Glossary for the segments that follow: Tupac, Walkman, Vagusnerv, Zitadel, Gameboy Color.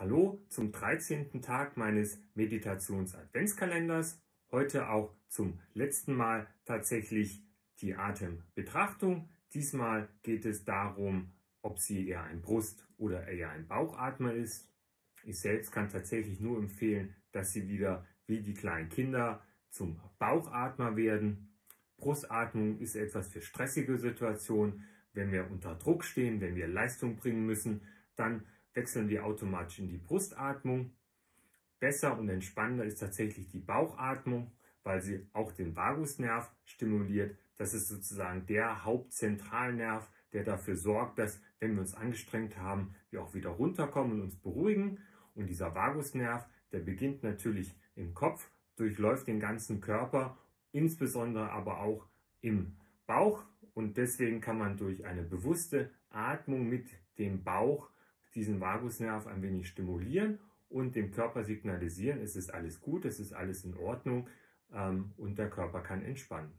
Hallo zum 13. Tag meines Meditations-Adventskalenders. Heute auch zum letzten Mal tatsächlich die Atembetrachtung. Diesmal geht es darum, ob sie eher ein Brust- oder eher ein Bauchatmer ist. Ich selbst kann tatsächlich nur empfehlen, dass Sie wieder wie die kleinen Kinder zum Bauchatmer werden. Brustatmung ist etwas für stressige Situationen. Wenn wir unter Druck stehen, wenn wir Leistung bringen müssen, dann wechseln wir automatisch in die Brustatmung. Besser und entspannender ist tatsächlich die Bauchatmung, weil sie auch den Vagusnerv stimuliert. Das ist sozusagen der Hauptzentralnerv, der dafür sorgt, dass, wenn wir uns angestrengt haben, wir auch wieder runterkommen und uns beruhigen. Und dieser Vagusnerv, der beginnt natürlich im Kopf, durchläuft den ganzen Körper, insbesondere aber auch im Bauch. Und deswegen kann man durch eine bewusste Atmung mit dem Bauch diesen Vagusnerv ein wenig stimulieren und dem Körper signalisieren, es ist alles gut, es ist alles in Ordnung und der Körper kann entspannen.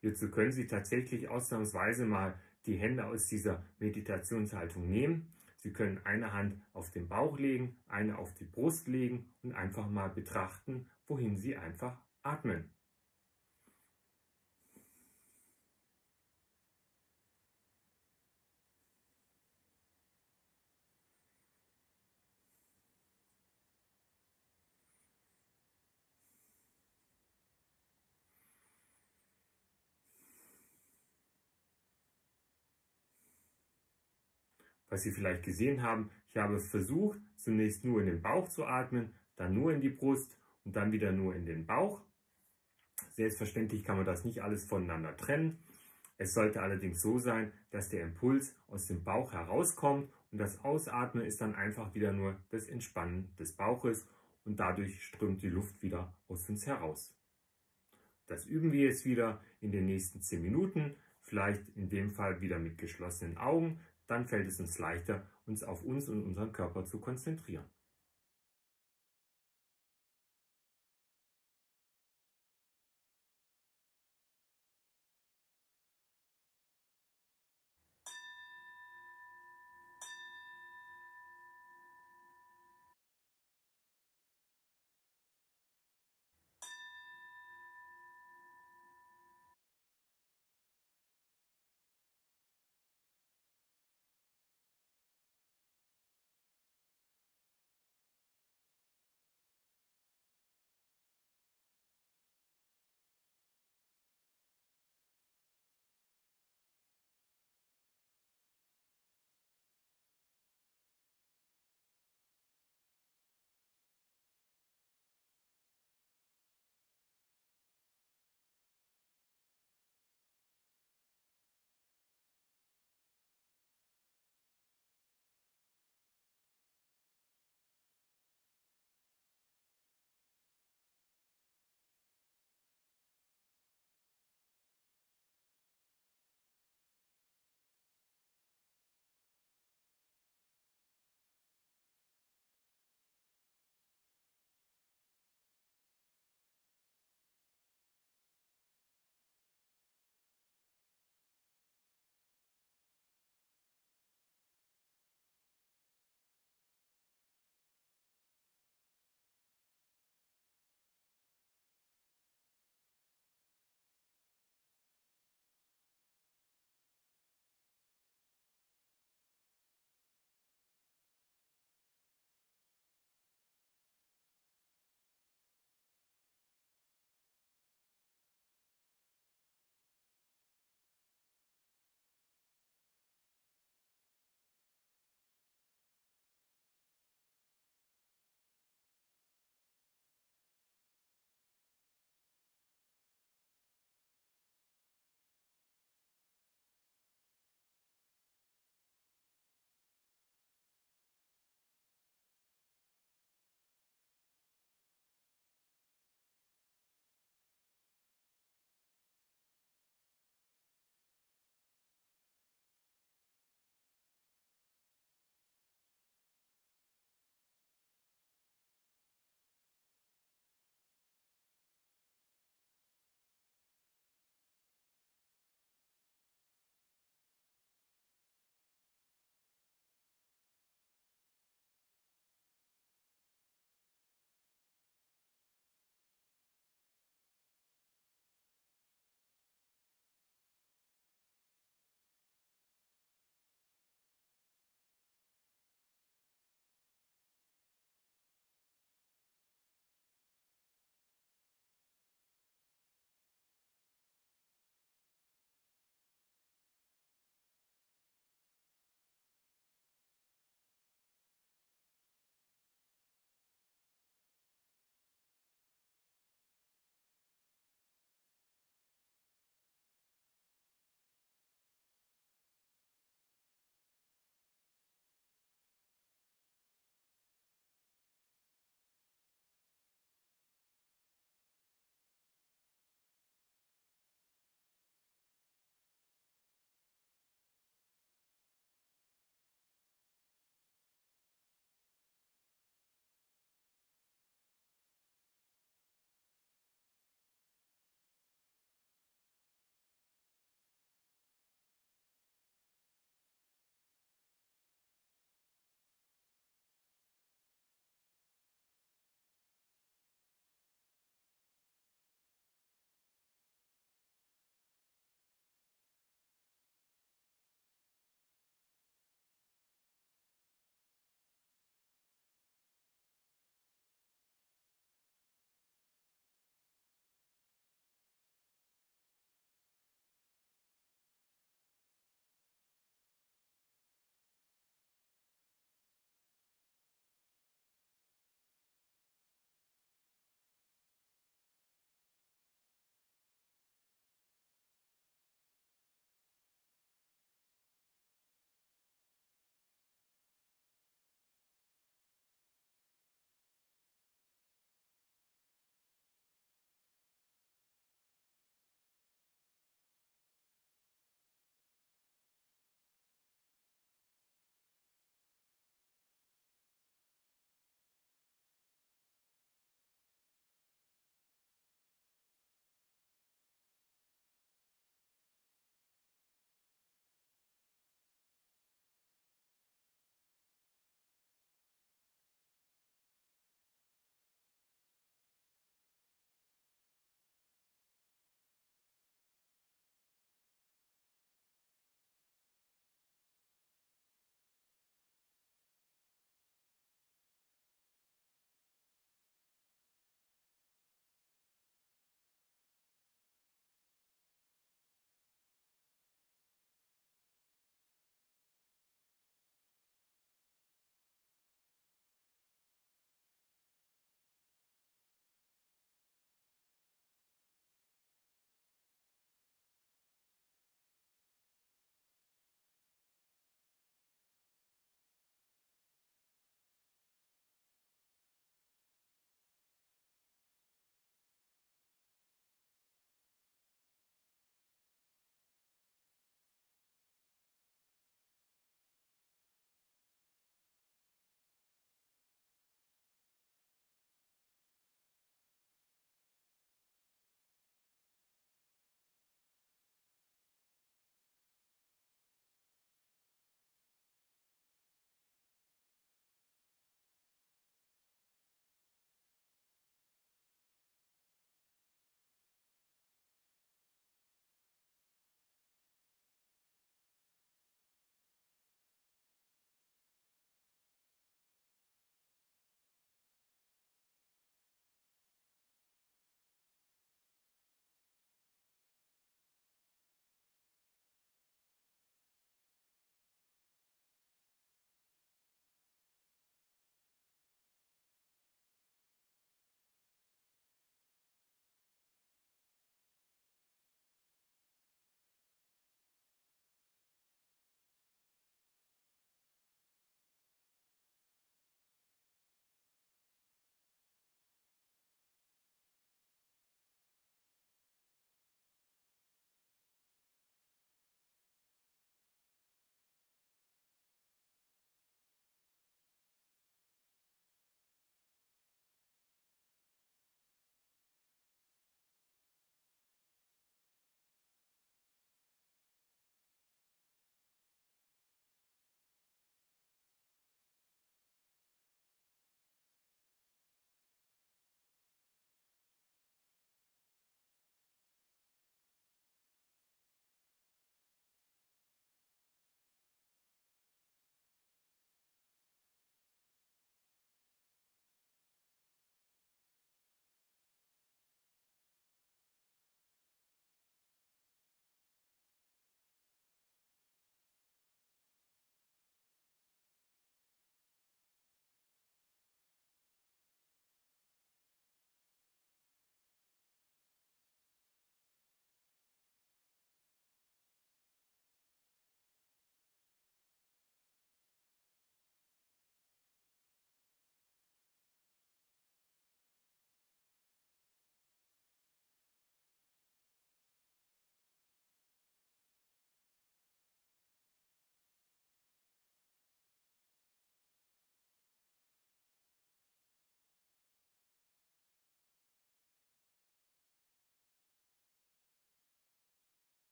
Hierzu können Sie tatsächlich ausnahmsweise mal die Hände aus dieser Meditationshaltung nehmen. Sie können eine Hand auf den Bauch legen, eine auf die Brust legen und einfach mal betrachten, wohin Sie einfach atmen. Was Sie vielleicht gesehen haben, ich habe versucht, zunächst nur in den Bauch zu atmen, dann nur in die Brust und dann wieder nur in den Bauch. Selbstverständlich kann man das nicht alles voneinander trennen. Es sollte allerdings so sein, dass der Impuls aus dem Bauch herauskommt und das Ausatmen ist dann einfach wieder nur das Entspannen des Bauches und dadurch strömt die Luft wieder aus uns heraus. Das üben wir jetzt wieder in den nächsten 10 Minuten, vielleicht in dem Fall wieder mit geschlossenen Augen. Dann fällt es uns leichter, uns auf uns und unseren Körper zu konzentrieren.